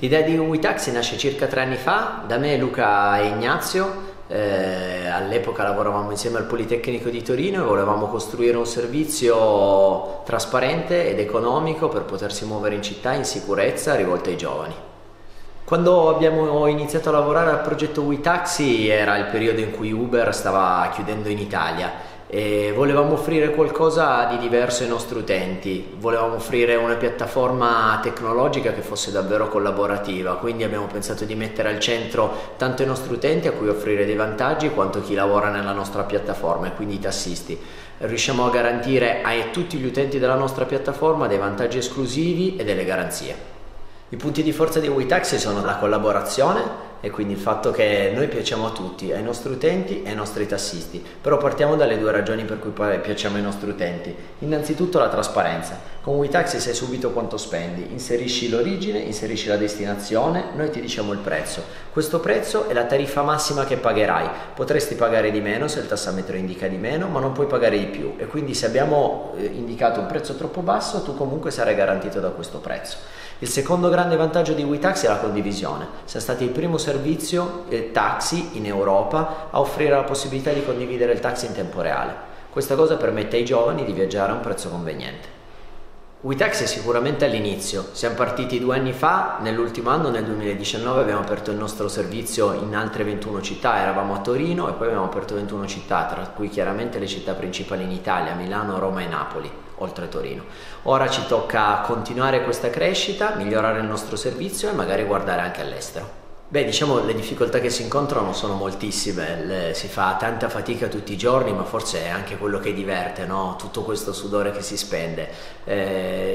L'idea di WeTaxi nasce circa 3 anni fa, da me, Luca e Ignazio. All'epoca lavoravamo insieme al Politecnico di Torino e volevamo costruire un servizio trasparente ed economico per potersi muovere in città in sicurezza, rivolto ai giovani. Quando abbiamo iniziato a lavorare al progetto WeTaxi era il periodo in cui Uber stava chiudendo in Italia e volevamo offrire qualcosa di diverso ai nostri utenti, volevamo offrire una piattaforma tecnologica che fosse davvero collaborativa, quindi abbiamo pensato di mettere al centro tanto i nostri utenti, a cui offrire dei vantaggi, quanto chi lavora nella nostra piattaforma e quindi i tassisti. Riusciamo a garantire a tutti gli utenti della nostra piattaforma dei vantaggi esclusivi e delle garanzie. I punti di forza di WeTaxi sono la collaborazione e quindi il fatto che noi piacciamo a tutti, ai nostri utenti e ai nostri tassisti, però partiamo dalle 2 ragioni per cui piacciamo ai nostri utenti. Innanzitutto la trasparenza, con WeTaxi sai subito quanto spendi, inserisci l'origine, inserisci la destinazione, noi ti diciamo il prezzo, questo prezzo è la tariffa massima che pagherai, potresti pagare di meno se il tassametro indica di meno, ma non puoi pagare di più e quindi se abbiamo indicato un prezzo troppo basso tu comunque sarai garantito da questo prezzo. Il secondo grande vantaggio di WeTaxi è la condivisione. Siamo stati il primo servizio taxi in Europa a offrire la possibilità di condividere il taxi in tempo reale. Questa cosa permette ai giovani di viaggiare a un prezzo conveniente. WeTaxi è sicuramente all'inizio, siamo partiti 2 anni fa, nell'ultimo anno, nel 2019 abbiamo aperto il nostro servizio in altre 21 città, eravamo a Torino e poi abbiamo aperto 21 città, tra cui chiaramente le città principali in Italia, Milano, Roma e Napoli, oltre a Torino. Ora ci tocca continuare questa crescita, migliorare il nostro servizio e magari guardare anche all'estero. Beh, diciamo le difficoltà che si incontrano sono moltissime, si fa tanta fatica tutti i giorni, ma forse è anche quello che diverte, no? Tutto questo sudore che si spende.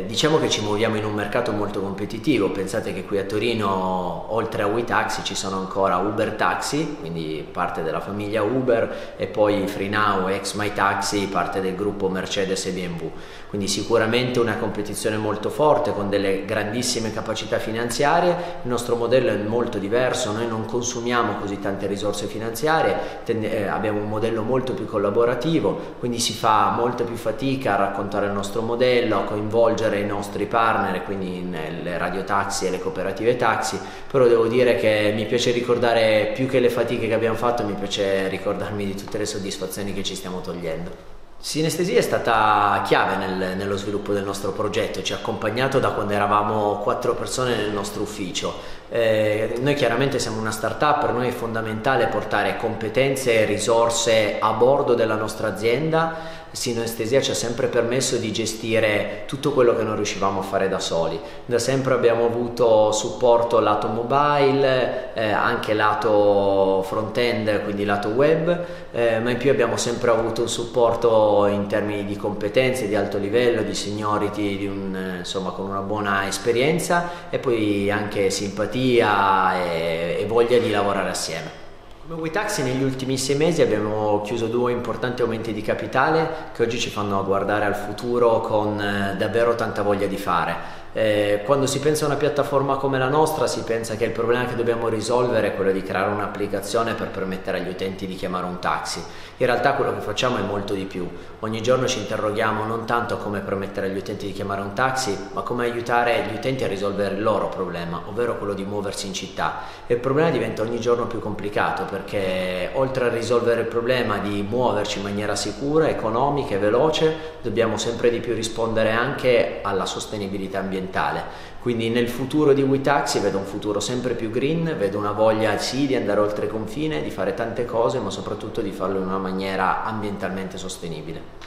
Diciamo che ci muoviamo in un mercato molto competitivo, pensate che qui a Torino oltre a WeTaxi ci sono ancora Uber Taxi, quindi parte della famiglia Uber, e poi FreeNow, ex My Taxi, parte del gruppo Mercedes e BMW. Quindi sicuramente una competizione molto forte con delle grandissime capacità finanziarie, il nostro modello è molto diverso. Noi non consumiamo così tante risorse finanziarie, abbiamo un modello molto più collaborativo, quindi si fa molta più fatica a raccontare il nostro modello, a coinvolgere i nostri partner, quindi le radio taxi e le cooperative taxi, però devo dire che mi piace ricordare, più che le fatiche che abbiamo fatto, mi piace ricordarmi di tutte le soddisfazioni che ci stiamo togliendo. Synesthesia è stata chiave nello sviluppo del nostro progetto, ci ha accompagnato da quando eravamo 4 persone nel nostro ufficio. Noi chiaramente siamo una startup, per noi è fondamentale portare competenze e risorse a bordo della nostra azienda. Synesthesia ci ha sempre permesso di gestire tutto quello che non riuscivamo a fare da soli. Da sempre abbiamo avuto supporto lato mobile, anche lato front-end, quindi lato web, ma in più abbiamo sempre avuto un supporto in termini di competenze, di alto livello, di seniority, insomma con una buona esperienza e poi anche simpatia e voglia di lavorare assieme. Come WeTaxi negli ultimi 6 mesi abbiamo chiuso 2 importanti aumenti di capitale che oggi ci fanno guardare al futuro con davvero tanta voglia di fare. Quando si pensa a una piattaforma come la nostra si pensa che il problema che dobbiamo risolvere è quello di creare un'applicazione per permettere agli utenti di chiamare un taxi. In realtà quello che facciamo è molto di più. Ogni giorno ci interroghiamo non tanto come permettere agli utenti di chiamare un taxi, ma come aiutare gli utenti a risolvere il loro problema, ovvero quello di muoversi in città. E il problema diventa ogni giorno più complicato perché oltre a risolvere il problema di muoverci in maniera sicura, economica e veloce, dobbiamo sempre di più rispondere anche alla sostenibilità ambientale. Quindi nel futuro di WeTaxi vedo un futuro sempre più green, vedo una voglia sì di andare oltre confine, di fare tante cose, ma soprattutto di farlo in una maniera ambientalmente sostenibile.